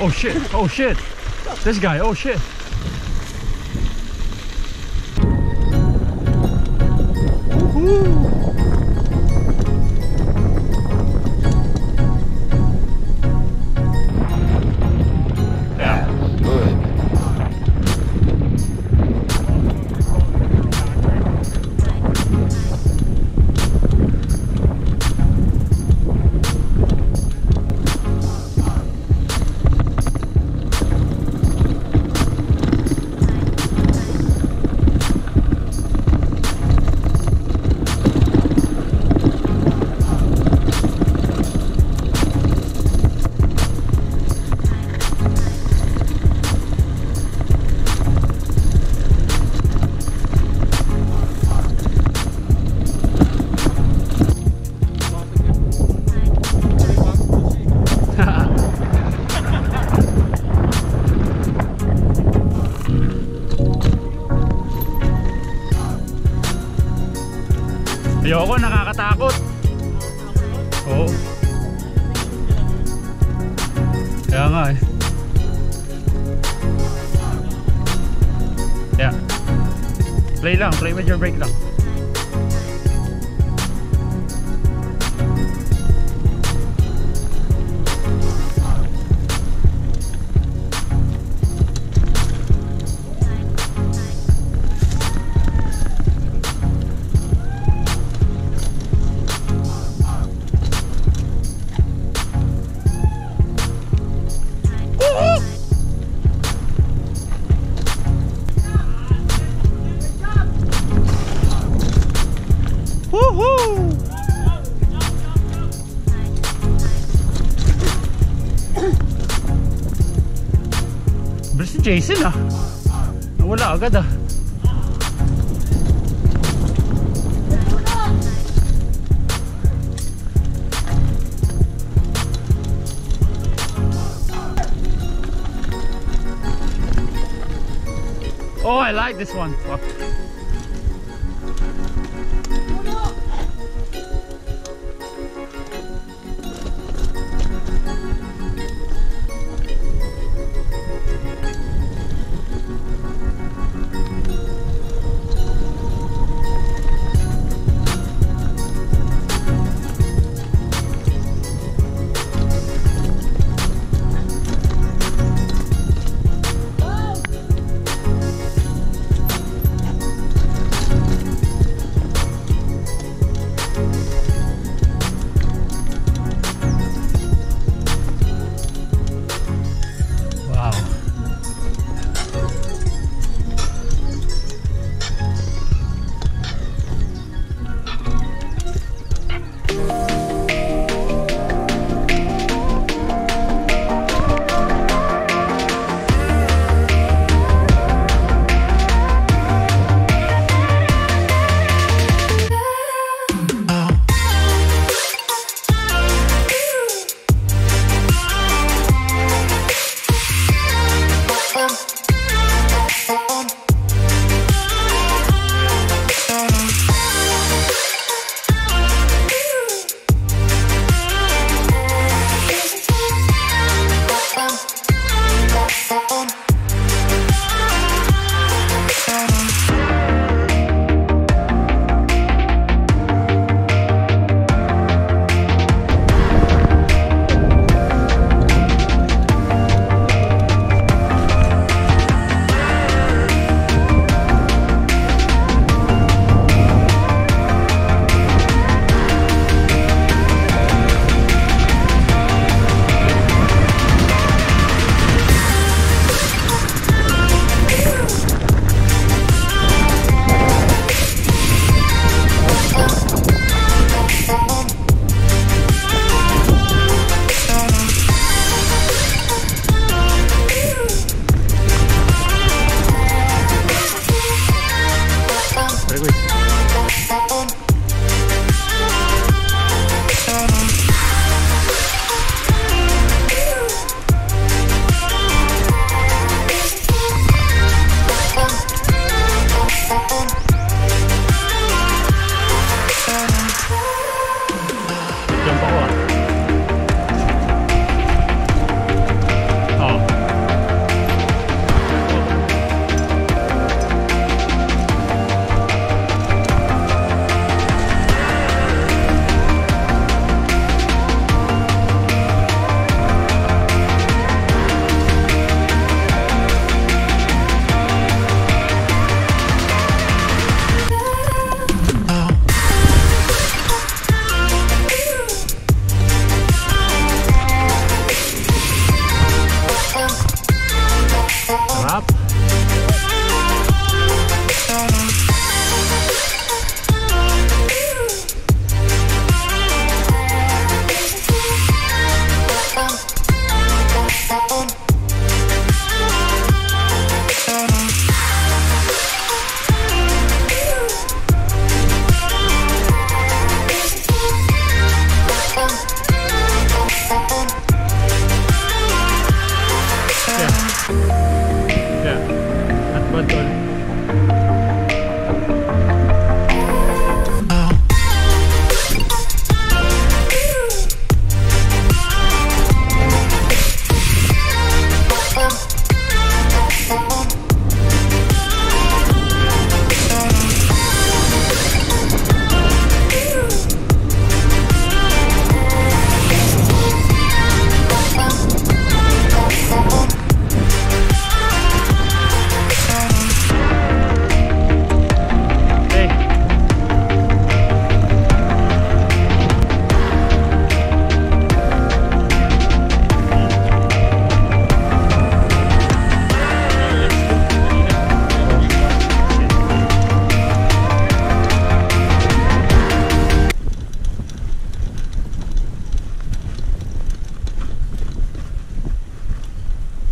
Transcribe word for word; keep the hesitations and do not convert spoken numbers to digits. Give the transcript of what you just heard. Oh shit, oh shit. This guy, oh shit. Woo-hoo. Ayoko, nakakatakot. Oo. Kaya nga eh. Yeah. Play lang, play with your brake lang. Bro, si Jason ah. Nawala agad ah. Oh, I like this one. Fuck.